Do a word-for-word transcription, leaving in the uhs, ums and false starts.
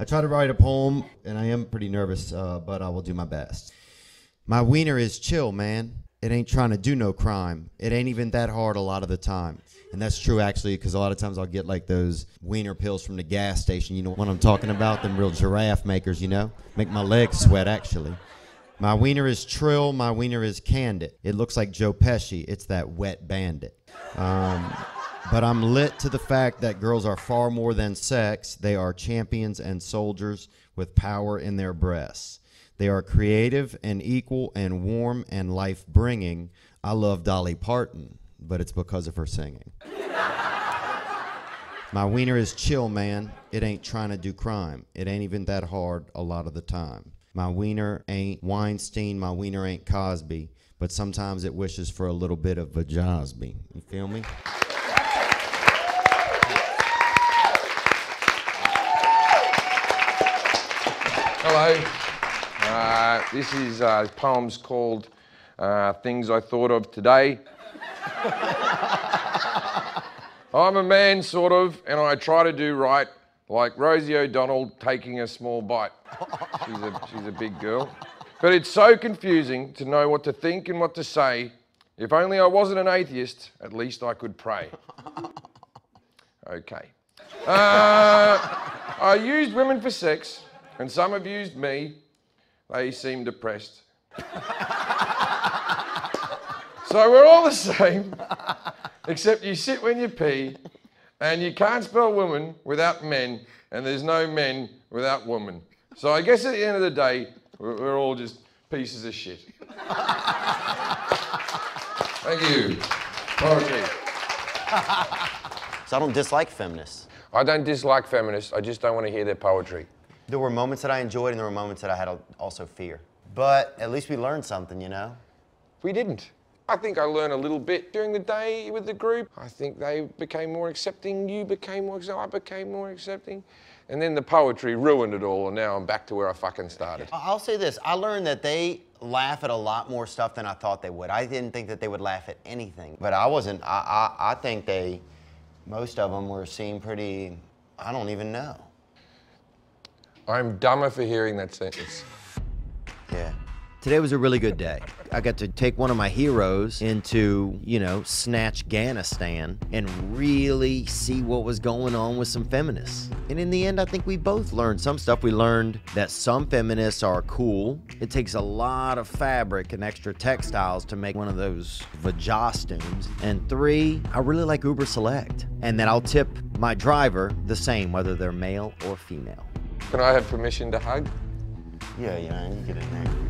I try to write a poem, and I am pretty nervous, uh, but I will do my best. My wiener is chill, man. It ain't trying to do no crime. It ain't even that hard a lot of the time. And that's true, actually, because a lot of times I'll get like those wiener pills from the gas station. You know what I'm talking about? Them real giraffe makers, you know? Make my legs sweat, actually. My wiener is trill. My wiener is candid. It looks like Joe Pesci. It's that wet bandit. Um, but I'm lit to the fact that girls are far more than sex. They are champions and soldiers with power in their breasts. They are creative and equal and warm and life-bringing. I love Dolly Parton, but it's because of her singing. My wiener is chill, man. It ain't trying to do crime. It ain't even that hard a lot of the time. My wiener ain't Weinstein, my wiener ain't Cosby, but sometimes it wishes for a little bit of vajazby. You feel me? Hello. Uh, this is uh, poem's called uh, Things I Thought of Today. I'm a man, sort of, and I try to do right, like Rosie O'Donnell taking a small bite. She's a, she's a big girl. But it's so confusing to know what to think and what to say. If only I wasn't an atheist, at least I could pray. Okay. Uh, I used women for sex, and some have used me. They seem depressed. So we're all the same, except you sit when you pee, and you can't spell woman without men, and there's no men without woman. So I guess at the end of the day, we're, we're all just pieces of shit. Thank you. Okay. So I don't dislike feminists. I don't dislike feminists. I just don't want to hear their poetry. There were moments that I enjoyed, and there were moments that I had also fear. But at least we learned something, you know? We didn't. I think I learned a little bit during the day with the group. I think they became more accepting, you became more accepting, I became more accepting. And then the poetry ruined it all, and now I'm back to where I fucking started. I'll say this, I learned that they laugh at a lot more stuff than I thought they would. I didn't think that they would laugh at anything. But I wasn't, I, I, I think they, most of them were seen pretty, I don't even know. I'm dumber for hearing that sentence. Yeah. Today was a really good day. I got to take one of my heroes into, you know, Snatch Ghanistan and really see what was going on with some feminists. And in the end, I think we both learned some stuff. We learned that some feminists are cool. It takes a lot of fabric and extra textiles to make one of those vajostumes. And three, I really like Uber Select. And that I'll tip my driver the same, whether they're male or female. Can I have permission to hug? Yeah, yeah, you get in there.